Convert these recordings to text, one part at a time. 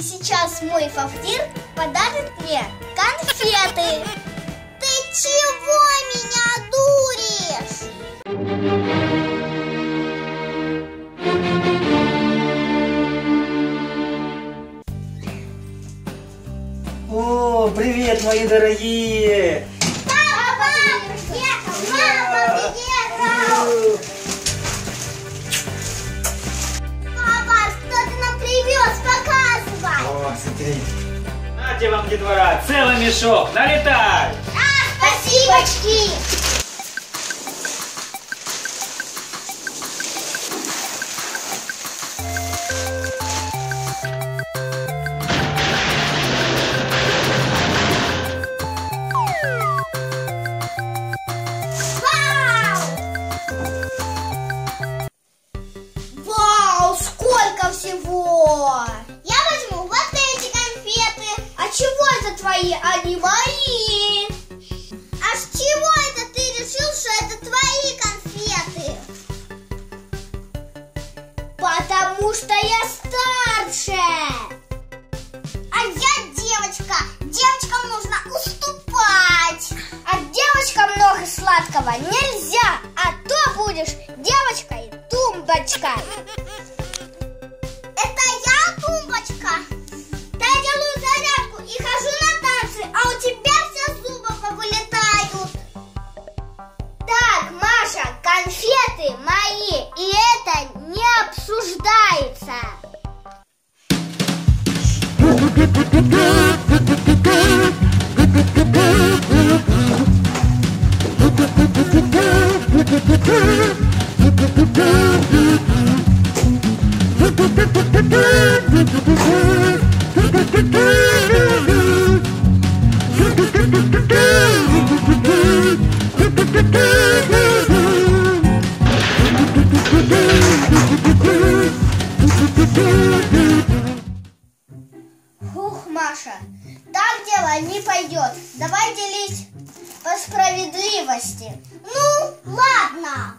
И сейчас мой Фафнир подарит мне конфеты. Ты чего меня дуришь? О, привет, мои дорогие! Нате вам, детвора, целый мешок, налетай! Спасибочки! Вау! Вау, сколько всего! Чего это твои, а не мои? А с чего это ты решил, что это твои конфеты? Потому что я старше. А я девочка. Девочкам нужно уступать. А девочкам много сладкого нельзя, а то будешь девочкой-тумбочкой. Это я тумбочка? Конфеты мои, и это не обсуждается. Фух, Маша, так дело не пойдет. Давай делить по справедливости. Ну, ладно.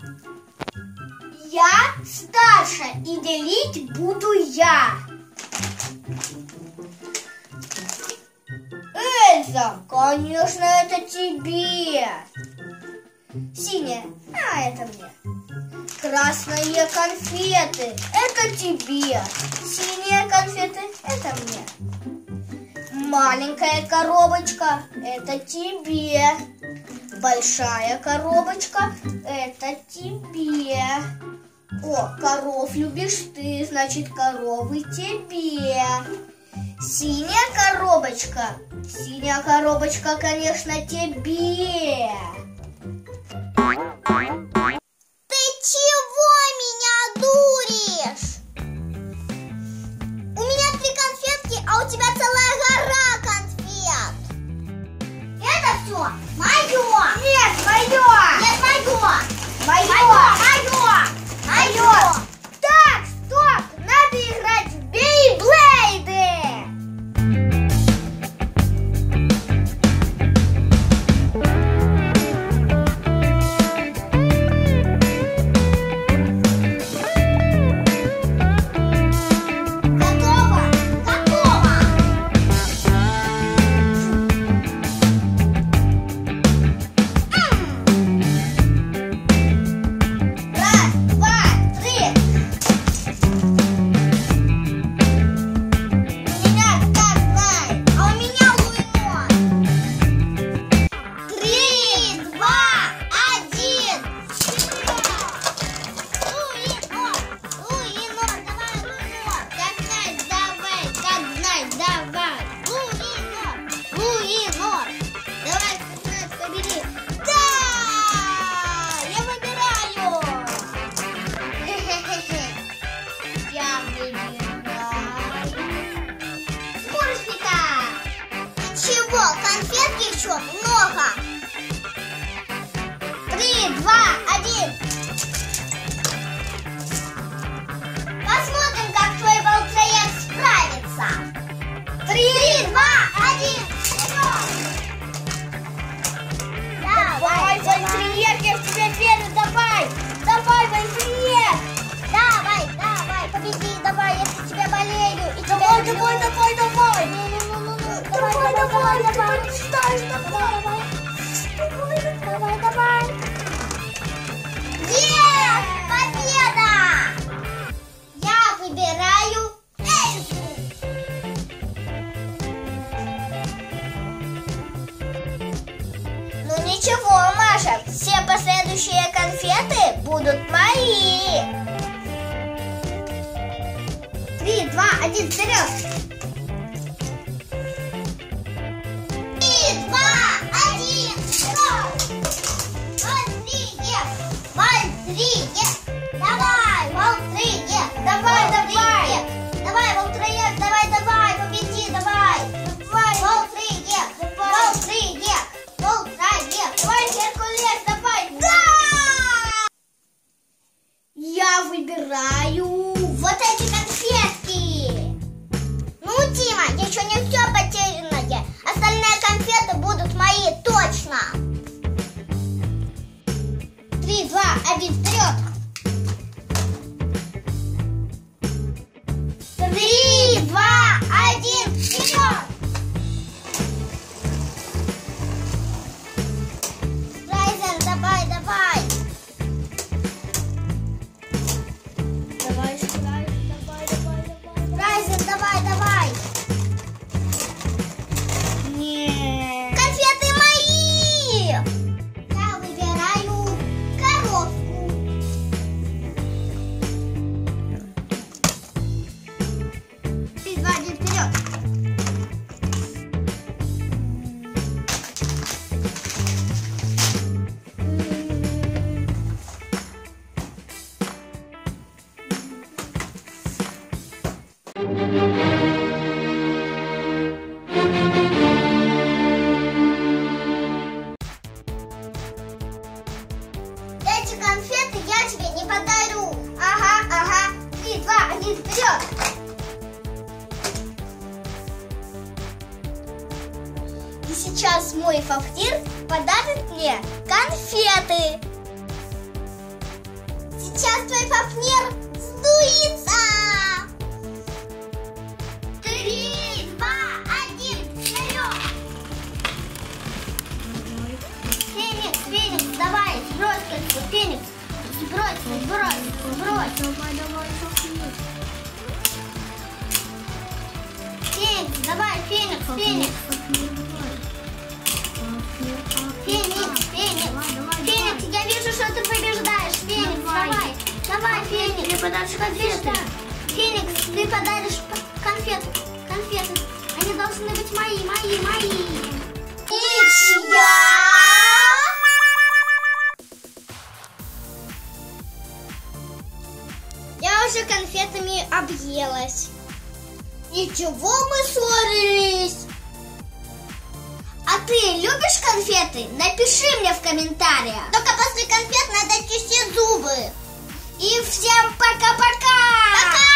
Я старше, и делить буду я. Эльза, конечно, это тебе. Синяя, а это мне. Красные конфеты, это тебе. Синие конфеты, это мне. Маленькая коробочка, это тебе. Большая коробочка, это тебе. О, коров любишь ты, значит, коровы тебе. Синяя коробочка. Синяя коробочка, конечно, тебе. Мое! Так, стоп! Надо играть в бейблейды! Готово! Готово! конфетки еще много. 3, 2, 1. Посмотрим, как твой волкоед справится. 3, 2, 1. Давай, Фафнир, я в тебя верю, давай. Давай, Фафнир. Давай, давай, победи, давай, я за тебя болею. И давай, давай, давай, давай. давай, давай, давай, спокойно, давай, давай. Yes, победа! Я выбираю Эльзу. Ну ничего, Маша, все последующие конфеты будут мои. 3, 2, 1, вперед! 3, 2, 1, вперед! Вольтрие! Давай, Вольтрие! Давай, давай! Давай, Вольтрие! Давай, давай! Победи, давай! Давай, Вольтрие! Вольтрие! Вольтрие! Давай, Геркулес, давай! Да! Я выбираю вот эти конфеты! Дима, еще не все потерянное. Остальные конфеты будут мои, точно. 3, 2, 1, вперед. 3, 2, 1, вперед. Райзен, давай, давай. Давай, давай, давай, давай. Райзен, давай, давай. Сейчас мой Фафнир подарит мне конфеты. Сейчас твой Фафнир сдуется. 3, 2, 1, вперед! Феникс, Феникс, давай, сбрось кольцо, Феникс, сбрось, сбрось, сбрось. Давай, давай, Феникс. Феникс, давай, Феникс, Феникс. Феникс, Феникс, Феникс, я вижу, что ты побеждаешь. Феникс, давай, давай, Феникс, ты подаришь конфеты. Феникс, ты подаришь конфеты, конфеты. Они должны быть мои, мои, мои. Я уже конфетами объелась. Ничего, мы ссорились. А ты любишь конфеты? Напиши мне в комментариях. Только после конфет надо чистить зубы. И всем пока-пока! Пока!